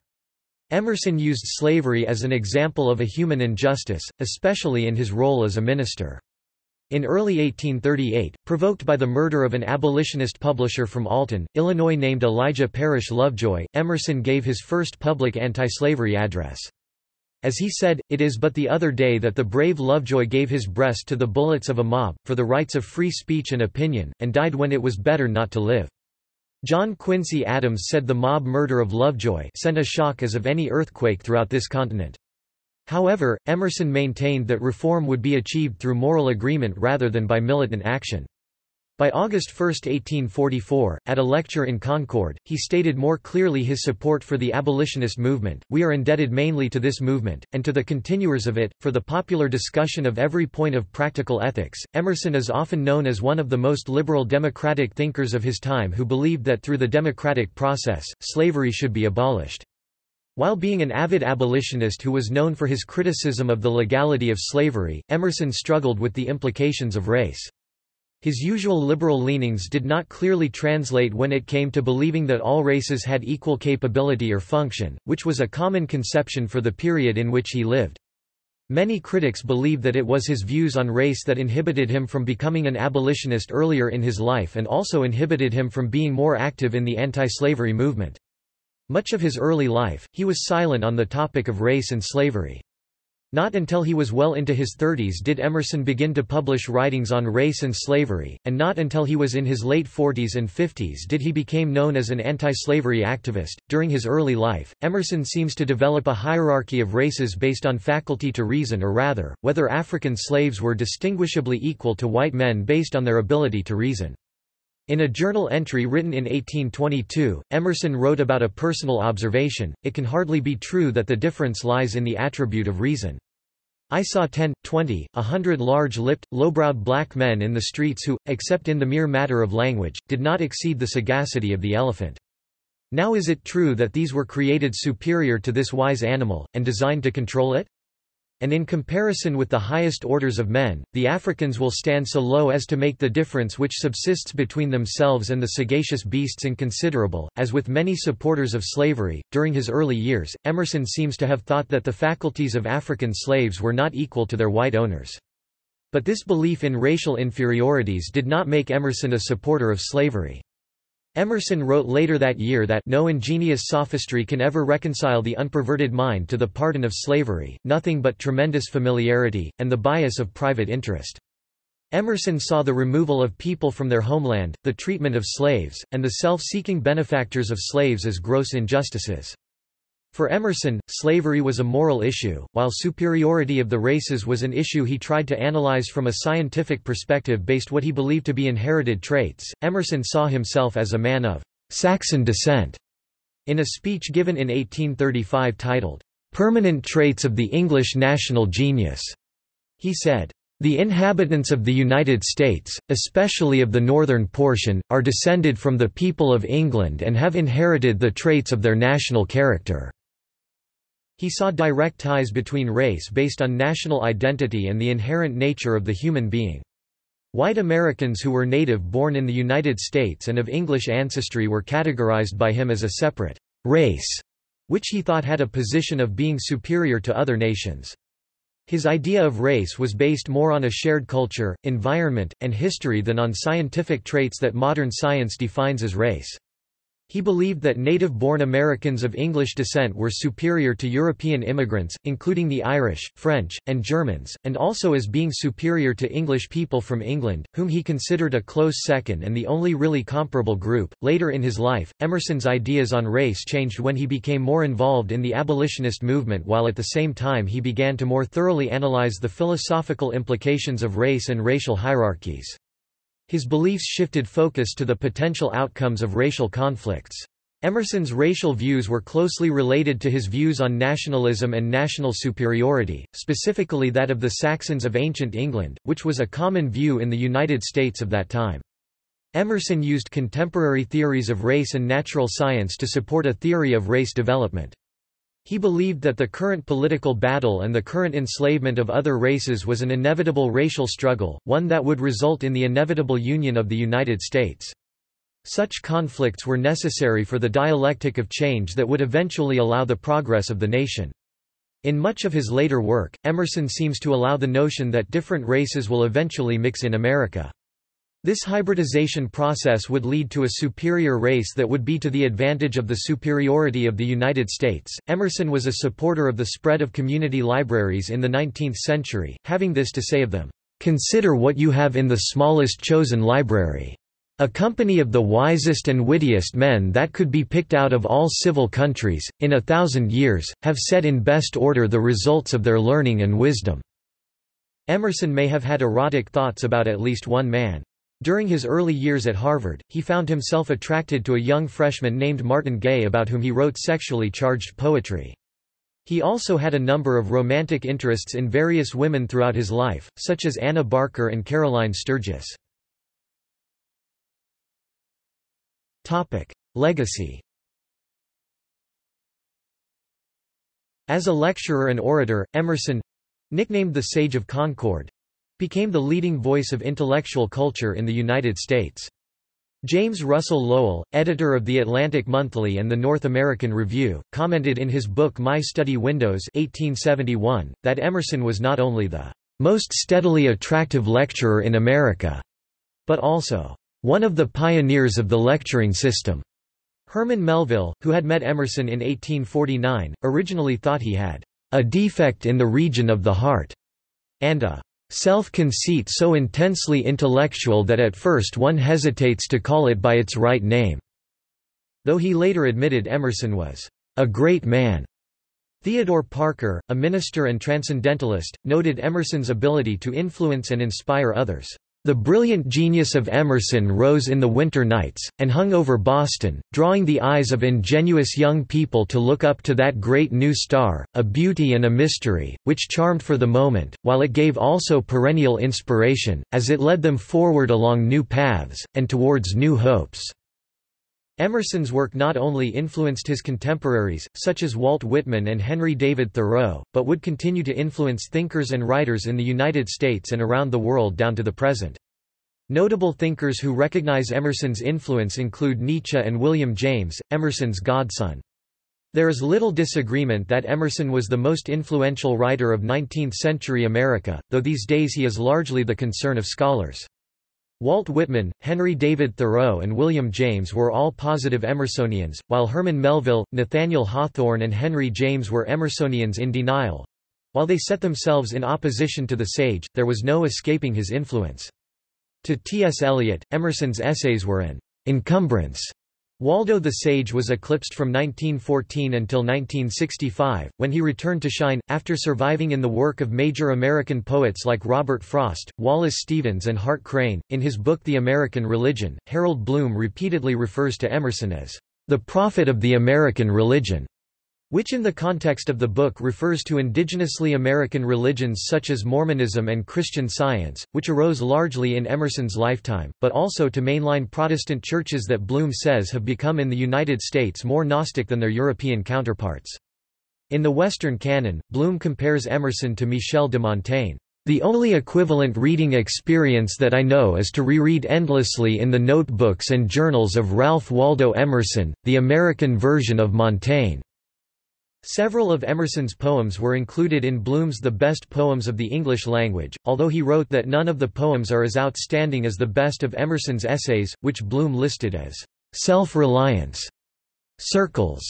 Emerson used slavery as an example of a human injustice, especially in his role as a minister. In early 1838, provoked by the murder of an abolitionist publisher from Alton, Illinois named Elijah Parrish Lovejoy, Emerson gave his first public anti-slavery address. As he said, "It is but the other day that the brave Lovejoy gave his breast to the bullets of a mob, for the rights of free speech and opinion, and died when it was better not to live." John Quincy Adams said the mob murder of Lovejoy sent a shock as of any earthquake throughout this continent. However, Emerson maintained that reform would be achieved through moral agreement rather than by militant action. By August 1, 1844, at a lecture in Concord, he stated more clearly his support for the abolitionist movement. We are indebted mainly to this movement, and to the continuers of it, for the popular discussion of every point of practical ethics. Emerson is often known as one of the most liberal democratic thinkers of his time who believed that through the democratic process, slavery should be abolished. While being an avid abolitionist who was known for his criticism of the legality of slavery, Emerson struggled with the implications of race. His usual liberal leanings did not clearly translate when it came to believing that all races had equal capability or function, which was a common conception for the period in which he lived. Many critics believe that it was his views on race that inhibited him from becoming an abolitionist earlier in his life and also inhibited him from being more active in the anti-slavery movement. Much of his early life, he was silent on the topic of race and slavery. Not until he was well into his 30s did Emerson begin to publish writings on race and slavery, and not until he was in his late 40s and 50s did he become known as an anti-slavery activist. During his early life, Emerson seems to develop a hierarchy of races based on faculty to reason, or rather, whether African slaves were distinguishably equal to white men based on their ability to reason. In a journal entry written in 1822, Emerson wrote about a personal observation: "It can hardly be true that the difference lies in the attribute of reason. I saw 10, 20, 100 large-lipped, low-browed black men in the streets who, except in the mere matter of language, did not exceed the sagacity of the elephant. Now is it true that these were created superior to this wise animal, and designed to control it? And in comparison with the highest orders of men, the Africans will stand so low as to make the difference which subsists between themselves and the sagacious beasts inconsiderable." As with many supporters of slavery, during his early years, Emerson seems to have thought that the faculties of African slaves were not equal to their white owners. But this belief in racial inferiorities did not make Emerson a supporter of slavery. Emerson wrote later that year that "no ingenious sophistry can ever reconcile the unperverted mind to the pardon of slavery, nothing but tremendous familiarity, and the bias of private interest." Emerson saw the removal of people from their homeland, the treatment of slaves, and the self-seeking benefactors of slaves as gross injustices. For Emerson, slavery was a moral issue, while superiority of the races was an issue he tried to analyze from a scientific perspective based what he believed to be inherited traits. Emerson saw himself as a man of Saxon descent. In a speech given in 1835 titled, "Permanent Traits of the English National Genius," he said, "The inhabitants of the United States, especially of the northern portion, are descended from the people of England and have inherited the traits of their national character." He saw direct ties between race based on national identity and the inherent nature of the human being. White Americans who were native born in the United States and of English ancestry were categorized by him as a separate race, which he thought had a position of being superior to other nations. His idea of race was based more on a shared culture, environment, and history than on scientific traits that modern science defines as race. He believed that native-born Americans of English descent were superior to European immigrants, including the Irish, French, and Germans, and also as being superior to English people from England, whom he considered a close second and the only really comparable group. Later in his life, Emerson's ideas on race changed when he became more involved in the abolitionist movement, while at the same time he began to more thoroughly analyze the philosophical implications of race and racial hierarchies. His beliefs shifted focus to the potential outcomes of racial conflicts. Emerson's racial views were closely related to his views on nationalism and national superiority, specifically that of the Saxons of ancient England, which was a common view in the United States of that time. Emerson used contemporary theories of race and natural science to support a theory of race development. He believed that the current political battle and the current enslavement of other races was an inevitable racial struggle, one that would result in the inevitable union of the United States. Such conflicts were necessary for the dialectic of change that would eventually allow the progress of the nation. In much of his later work, Emerson seems to allow the notion that different races will eventually mix in America. This hybridization process would lead to a superior race that would be to the advantage of the superiority of the United States. Emerson was a supporter of the spread of community libraries in the 19th century, having this to say of them: "Consider what you have in the smallest chosen library. A company of the wisest and wittiest men that could be picked out of all civil countries, in 1,000 years, have set in best order the results of their learning and wisdom." Emerson may have had erotic thoughts about at least one man. During his early years at Harvard, he found himself attracted to a young freshman named Martin Gay, about whom he wrote sexually charged poetry. He also had a number of romantic interests in various women throughout his life, such as Anna Barker and Caroline Sturgis. Legacy. As a lecturer and orator, Emerson—nicknamed the Sage of Concord—became the leading voice of intellectual culture in the United States. James Russell Lowell, editor of The Atlantic Monthly and the North American Review, commented in his book My Study Windows 1871, that Emerson was not only the "most steadily attractive lecturer in America," but also "one of the pioneers of the lecturing system." Herman Melville, who had met Emerson in 1849, originally thought he had "a defect in the region of the heart," and a self-conceit so intensely intellectual that at first one hesitates to call it by its right name," though he later admitted Emerson was "a great man." Theodore Parker, a minister and transcendentalist, noted Emerson's ability to influence and inspire others. The brilliant genius of Emerson rose in the winter nights, and hung over Boston, drawing the eyes of ingenuous young people to look up to that great new star, a beauty and a mystery, which charmed for the moment, while it gave also perennial inspiration, as it led them forward along new paths, and towards new hopes. Emerson's work not only influenced his contemporaries, such as Walt Whitman and Henry David Thoreau, but would continue to influence thinkers and writers in the United States and around the world down to the present. Notable thinkers who recognize Emerson's influence include Nietzsche and William James, Emerson's godson. There is little disagreement that Emerson was the most influential writer of 19th-century America, though these days he is largely the concern of scholars. Walt Whitman, Henry David Thoreau and William James were all positive Emersonians, while Herman Melville, Nathaniel Hawthorne and Henry James were Emersonians in denial. While they set themselves in opposition to the sage, there was no escaping his influence. To T.S. Eliot, Emerson's essays were an encumbrance. Waldo the Sage was eclipsed from 1914 until 1965, when he returned to shine, after surviving in the work of major American poets like Robert Frost, Wallace Stevens, and Hart Crane. In his book The American Religion, Harold Bloom repeatedly refers to Emerson as the prophet of the American religion, which in the context of the book refers to indigenously American religions such as Mormonism and Christian Science, which arose largely in Emerson's lifetime, but also to mainline Protestant churches that Bloom says have become in the United States more Gnostic than their European counterparts. In the Western canon, Bloom compares Emerson to Michel de Montaigne. The only equivalent reading experience that I know is to reread endlessly in the notebooks and journals of Ralph Waldo Emerson, the American version of Montaigne. Several of Emerson's poems were included in Bloom's The Best Poems of the English Language, although he wrote that none of the poems are as outstanding as the best of Emerson's essays, which Bloom listed as self-reliance, circles,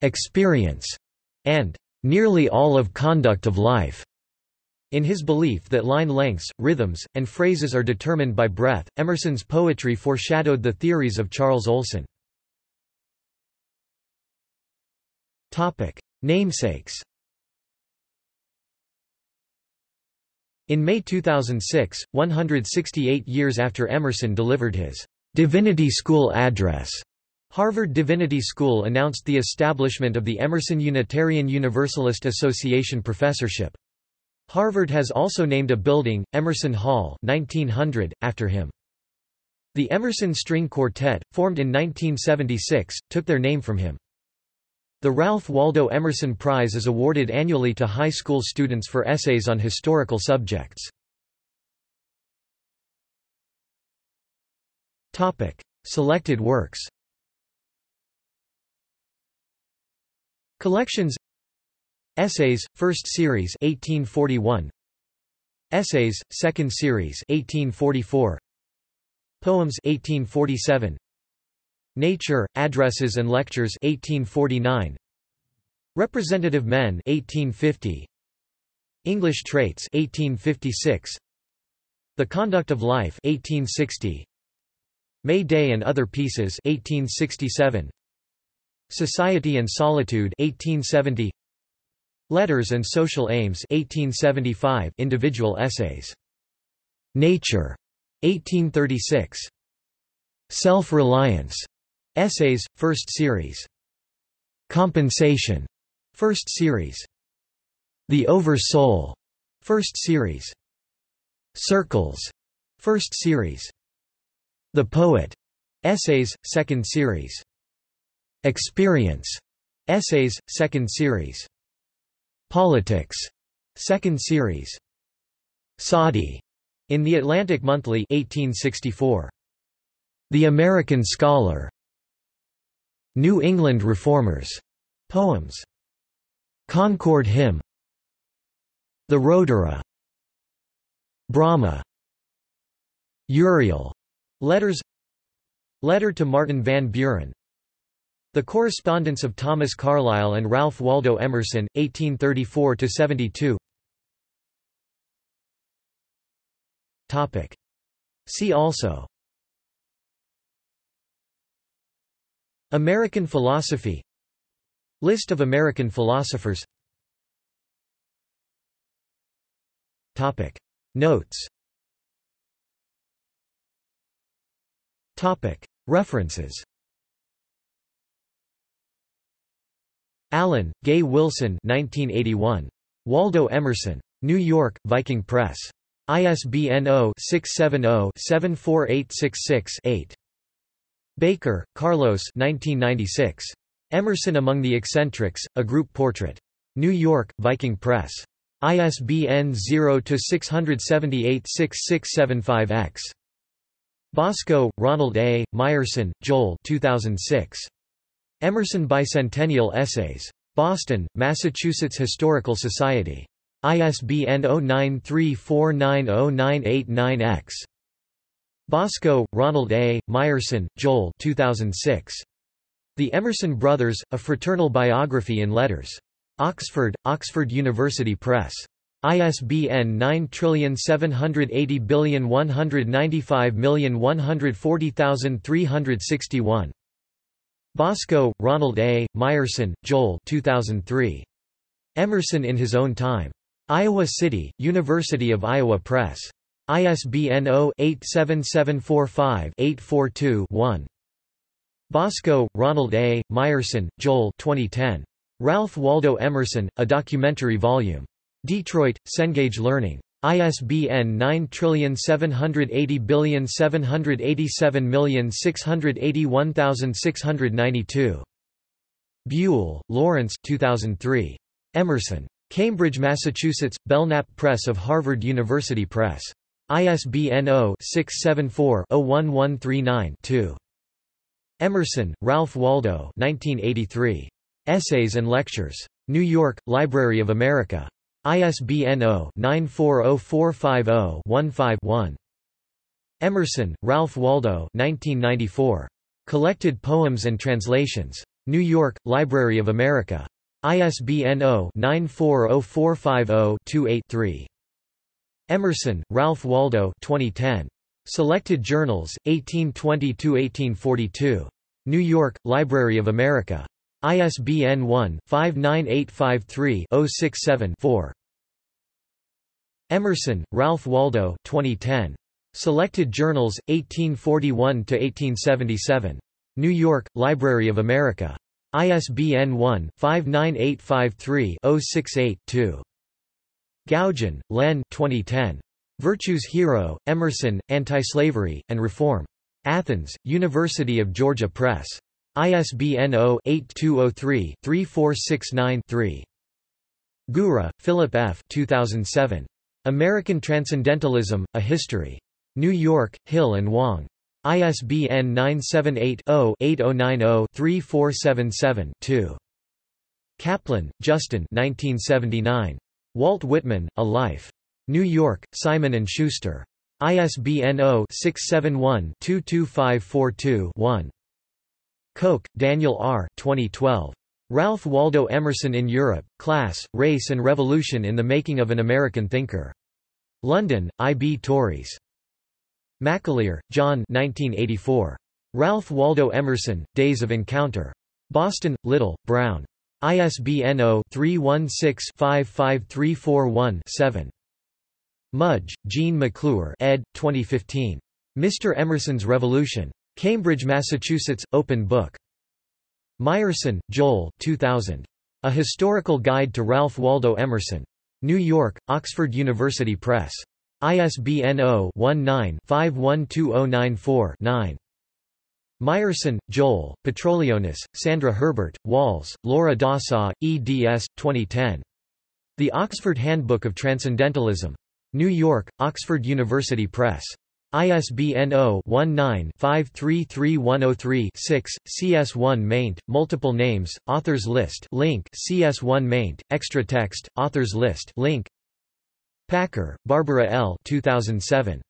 experience, and nearly all of conduct of life. In his belief that line lengths, rhythms, and phrases are determined by breath, Emerson's poetry foreshadowed the theories of Charles Olson. Namesakes. In May 2006, 168 years after Emerson delivered his Divinity School address, Harvard Divinity School announced the establishment of the Emerson Unitarian Universalist Association professorship. Harvard has also named a building, Emerson Hall 1900, after him. The Emerson String Quartet, formed in 1976, took their name from him. The Ralph Waldo Emerson Prize is awarded annually to high school students for essays on historical subjects. Selected works. Collections: Essays, First Series 1841, Essays, Second Series 1844, Poems 1847, Nature, Addresses and Lectures 1849, Representative Men 1850, English Traits 1856, The Conduct of Life 1860, May Day and Other Pieces 1867, Society and Solitude 1870, Letters and Social Aims 1875, individual essays. Nature 1836. Self-Reliance. Essays, 1st series. Compensation. 1st series. The Over-Soul. 1st series. Circles. 1st series. The Poet. Essays, 2nd series. Experience. Essays, 2nd series. Politics. 2nd series. Saadi. In the Atlantic Monthly 1864. The American Scholar. New England Reformers. Poems. Concord Hymn. The Rhodora. Brahma. Uriel. Letters. Letter to Martin Van Buren. The Correspondence of Thomas Carlyle and Ralph Waldo Emerson, 1834–72. See also: American philosophy, List of American philosophers. Notes. References. Allen, Gay Wilson 1981. Waldo Emerson. New York, Viking Press. ISBN 0-670-74866-8. Baker, Carlos 1996. Emerson Among the Eccentrics, A Group Portrait. New York, Viking Press. ISBN 0-678-6675-X. Bosco, Ronald A., Meyerson, Joel 2006. Emerson Bicentennial Essays. Boston, Massachusetts Historical Society. ISBN 0934909899-X. Bosco, Ronald A., Meyerson, Joel 2006. The Emerson Brothers, A Fraternal Biography in Letters. Oxford, Oxford University Press. ISBN 9780195140361. Bosco, Ronald A., Meyerson, Joel 2003. Emerson in His Own Time. Iowa City, University of Iowa Press. ISBN 0-87745-842-1. Bosco, Ronald A., Meyerson, Joel 2010. Ralph Waldo Emerson, A Documentary Volume. Detroit, Cengage Learning. ISBN 9780787681692. Buell, Lawrence 2003. Emerson. Cambridge, Massachusetts, Belknap Press of Harvard University Press. ISBN 0-674-01139-2. Emerson, Ralph Waldo 1983. Essays and Lectures. New York, Library of America. ISBN 0-940450-15-1. Emerson, Ralph Waldo 1994. Collected Poems and Translations. New York, Library of America. ISBN 0-940450-28-3. Emerson, Ralph Waldo 2010. Selected Journals, 1820–1842. New York, Library of America. ISBN 1-59853-067-4. Emerson, Ralph Waldo 2010. Selected Journals, 1841–1877. New York, Library of America. ISBN 1-59853-068-2. Gauguin, Len 2010. Virtue's Hero, Emerson, Antislavery, and Reform. Athens, University of Georgia Press. ISBN 0-8203-3469-3. Gura, Philip F. 2007. American Transcendentalism, A History. New York, Hill & Wong. ISBN 978-0-8090-3477-2. Kaplan, Justin 1979. Walt Whitman, A Life. New York, Simon & Schuster. ISBN 0-671-22542-1. Koch, Daniel R. 2012. Ralph Waldo Emerson in Europe, Class, Race and Revolution in the Making of an American Thinker. London, I. B. Torries. McAleer, John 1984. Ralph Waldo Emerson, Days of Encounter. Boston, Little, Brown. ISBN 0-316-55341-7. Mudge, Jean McClure ed. 2015. Mr. Emerson's Revolution. Cambridge, Massachusetts, Open Book. Meyerson, Joel 2000. A Historical Guide to Ralph Waldo Emerson. New York, Oxford University Press. ISBN 0-19-512094-9. Meyerson, Joel, Petrolionis, Sandra Herbert, Walls, Laura Dassault, eds. 2010. The Oxford Handbook of Transcendentalism. New York, Oxford University Press. ISBN 0-19-533103-6, CS1 maint, multiple names, authors list link, CS1 maint, extra text, authors list link. Packer, Barbara L. 2007.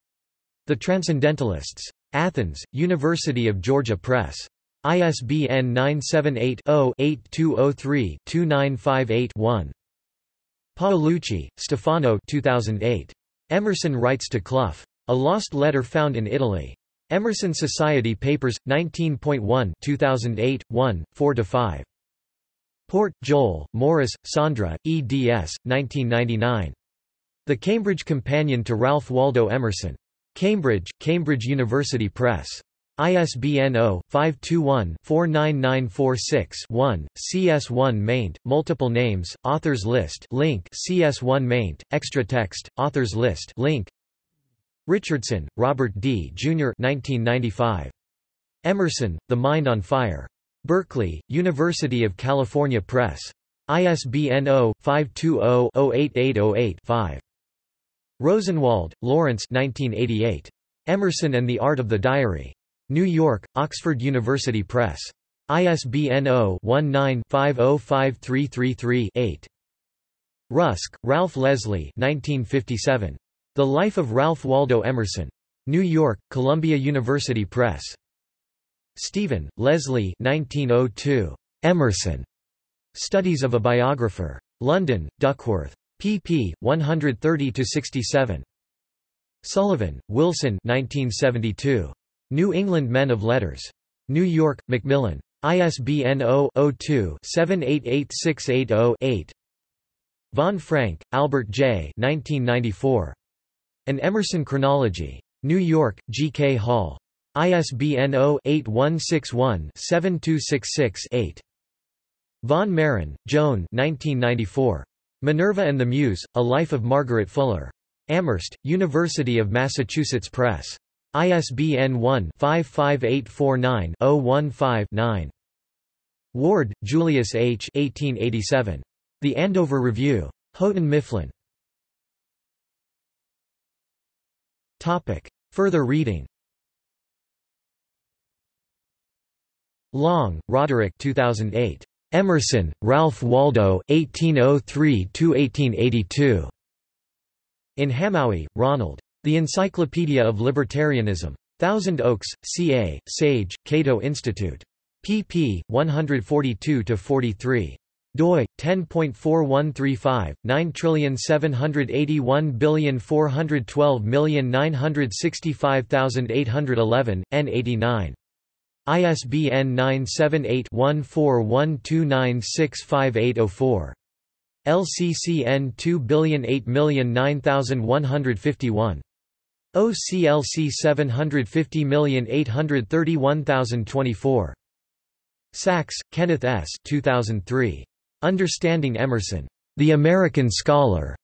The Transcendentalists. Athens, University of Georgia Press. ISBN 978-0-8203-2958-1. Paolucci, Stefano 2008. Emerson Writes to Clough. A Lost Letter Found in Italy. Emerson Society Papers, 19.1 2008, 1, 4–5. Port, Joel, Morris, Sandra, eds. 1999. The Cambridge Companion to Ralph Waldo Emerson. Cambridge, Cambridge University Press. ISBN 0-521-49946-1, CS1 maint, multiple names, authors list link, CS1 maint, extra text, authors list link. Richardson, Robert D. Jr. 1995. Emerson, The Mind on Fire. Berkeley, University of California Press. ISBN 0-520-08808-5. Rosenwald, Lawrence 1988. Emerson and the Art of the Diary. New York, Oxford University Press. ISBN 0-19-505333-8. Rusk, Ralph Leslie 1957. The Life of Ralph Waldo Emerson. New York, Columbia University Press. Stephen, Leslie 1902. Emerson. Studies of a Biographer. London, Duckworth. pp. 130–67. Sullivan, Wilson 1972. New England Men of Letters. New York, Macmillan. ISBN 0-02-788680-8. Von Frank, Albert J. 1994. An Emerson Chronology. New York, G. K. Hall. ISBN 0-8161-7266-8. Von Marin, Joan 1994. Minerva and the Muse, A Life of Margaret Fuller. Amherst, University of Massachusetts Press. ISBN 1-55849-015-9. Ward, Julius H. 1887. The Andover Review. Houghton Mifflin. Topic. Further reading. Long, Roderick 2008. Emerson, Ralph Waldo 1803–1882. In Hamowy, Ronald. The Encyclopedia of Libertarianism. Thousand Oaks, CA, Sage, Cato Institute. pp. 142–43. doi 10.4135/9781412965811 N89. ISBN 978-1412965804. LCCN 2008090151. OCLC 750831024. Sachs, Kenneth S. 2003. Understanding Emerson. The American Scholar,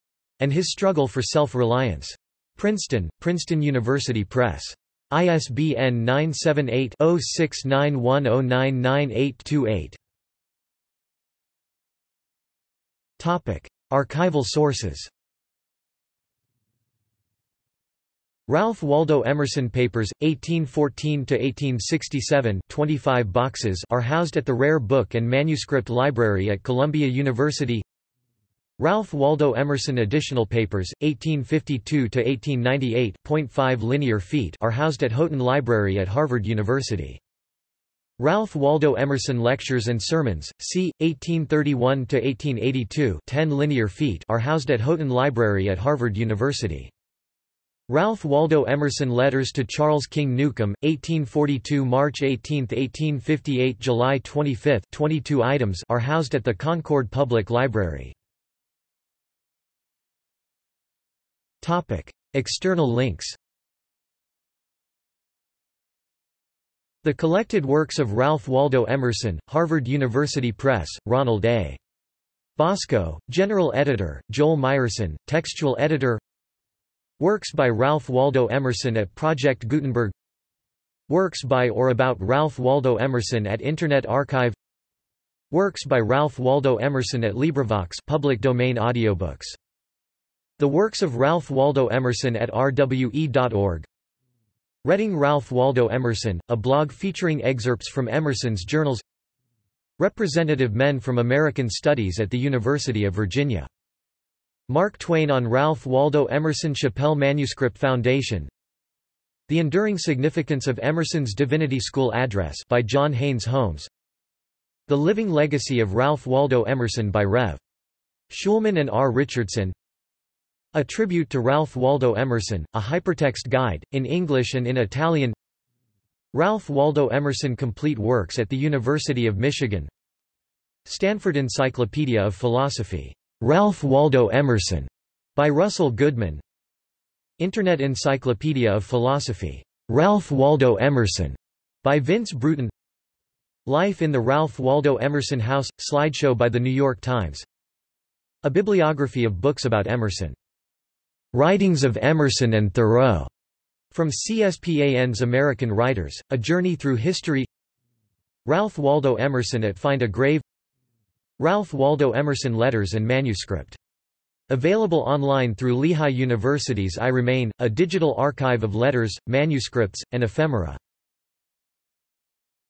and His Struggle for Self-Reliance. Princeton, Princeton University Press. ISBN 978-0691099828. Topic. Archival sources. Ralph Waldo Emerson Papers, 1814–1867, 25 boxes are housed at the Rare Book and Manuscript Library at Columbia University. Ralph Waldo Emerson Additional Papers, 1852–1898, 0.5 linear feet are housed at Houghton Library at Harvard University. Ralph Waldo Emerson Lectures and Sermons, c. 1831–1882, 10 linear feet are housed at Houghton Library at Harvard University. Ralph Waldo Emerson Letters to Charles King Newcomb, 1842 March 18, 1858 July 25, 22 items are housed at the Concord Public Library. External links. The Collected Works of Ralph Waldo Emerson, Harvard University Press, Ronald A. Bosco, General Editor, Joel Meyerson, Textual Editor. Works by Ralph Waldo Emerson at Project Gutenberg. Works by or about Ralph Waldo Emerson at Internet Archive. Works by Ralph Waldo Emerson at LibriVox, public domain audiobooks. The Works of Ralph Waldo Emerson at rwe.org. Reading Ralph Waldo Emerson, a blog featuring excerpts from Emerson's journals. Representative men from American Studies at the University of Virginia. Mark Twain on Ralph Waldo Emerson Chappell Manuscript Foundation. The Enduring Significance of Emerson's Divinity School Address by John Haynes Holmes. The Living Legacy of Ralph Waldo Emerson by Rev. Shulman and R. Richardson. A Tribute to Ralph Waldo Emerson, a hypertext guide, in English and in Italian. Ralph Waldo Emerson Complete Works at the University of Michigan. Stanford Encyclopedia of Philosophy, Ralph Waldo Emerson, by Russell Goodman. Internet Encyclopedia of Philosophy, Ralph Waldo Emerson, by Vince Bruton. Life in the Ralph Waldo Emerson House, slideshow by The New York Times. A bibliography of books about Emerson. Writings of Emerson and Thoreau, from CSPAN's American Writers, A Journey Through History. Ralph Waldo Emerson at Find a Grave. Ralph Waldo Emerson Letters and Manuscript. Available online through Lehigh University's I Remain, a digital archive of letters, manuscripts, and ephemera.